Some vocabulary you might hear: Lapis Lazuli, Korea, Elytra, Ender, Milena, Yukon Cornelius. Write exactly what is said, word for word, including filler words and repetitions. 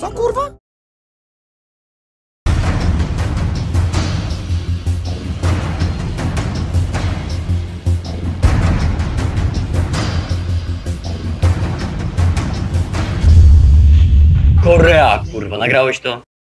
Co kurwa? Korea, kurwa, nagrałeś to?